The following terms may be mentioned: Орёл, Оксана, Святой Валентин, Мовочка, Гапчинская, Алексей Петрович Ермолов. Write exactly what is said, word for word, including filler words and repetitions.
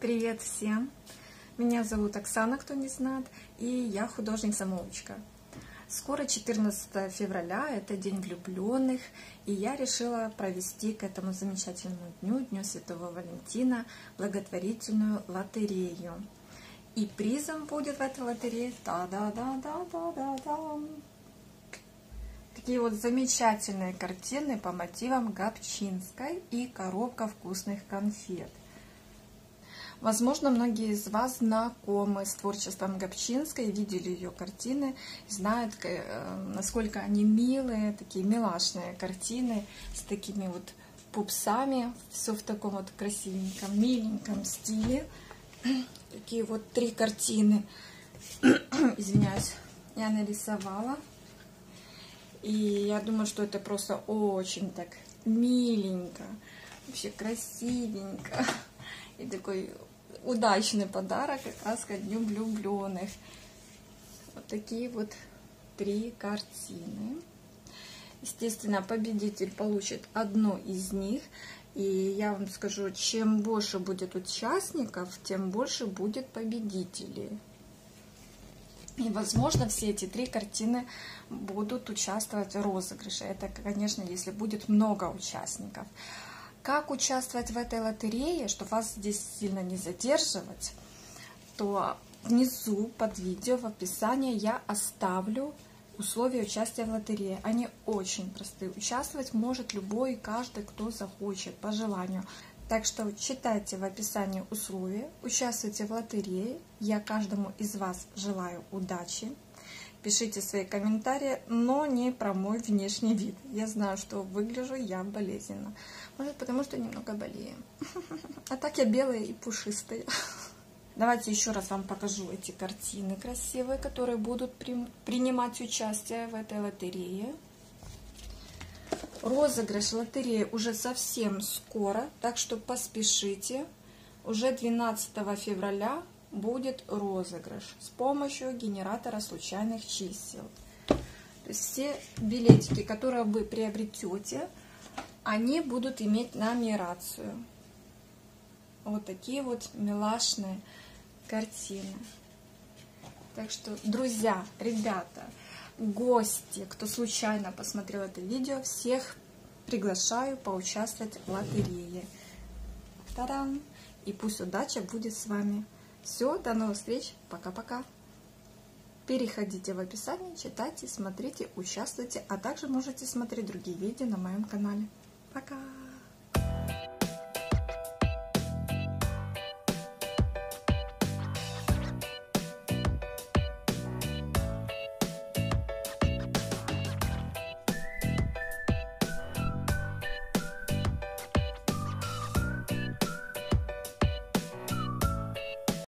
Привет всем! Меня зовут Оксана, кто не знает, и я художница Мовочка. Скоро четырнадцатое февраля, это День влюбленных, и я решила провести к этому замечательному дню, Дню Святого Валентина, благотворительную лотерею. И призом будет в этой лотерее та-да-да-да-да-да-да. Такие вот замечательные картины по мотивам Гапчинской и коробка вкусных конфет. Возможно, многие из вас знакомы с творчеством Гапчинской, видели ее картины, знают, насколько они милые, такие милашные картины с такими вот пупсами, все в таком вот красивеньком, миленьком стиле. Такие вот три картины, извиняюсь, я нарисовала. И я думаю, что это просто очень так миленько, вообще красивенько. И такой удачный подарок как раз ко Дню влюбленных. Вот такие вот три картины. Естественно, победитель получит одну из них. И я вам скажу, чем больше будет участников, тем больше будет победителей. И, возможно, все эти три картины будут участвовать в розыгрыше. Это, конечно, если будет много участников. Как участвовать в этой лотерее, чтобы вас здесь сильно не задерживать, то внизу под видео в описании я оставлю условия участия в лотерее. Они очень простые. Участвовать может любой и каждый, кто захочет, по желанию. Так что читайте в описании условия, участвуйте в лотерее. Я каждому из вас желаю удачи. Пишите свои комментарии, но не про мой внешний вид. Я знаю, что выгляжу я болезненно. Может, потому что немного болею. А так я белая и пушистая. Давайте еще раз вам покажу эти картины красивые, которые будут принимать участие в этой лотерее. Розыгрыш лотереи уже совсем скоро, так что поспешите. Уже двенадцатого февраля. Будет розыгрыш с помощью генератора случайных чисел. То есть все билетики, которые вы приобретете, они будут иметь нумерацию. Вот такие вот милашные картины. Так что, друзья, ребята, гости, кто случайно посмотрел это видео, всех приглашаю поучаствовать в лотерее. Та-дам! И пусть удача будет с вами. Все, до новых встреч, пока-пока. Переходите в описание, читайте, смотрите, участвуйте, а также можете смотреть другие видео на моем канале. Пока!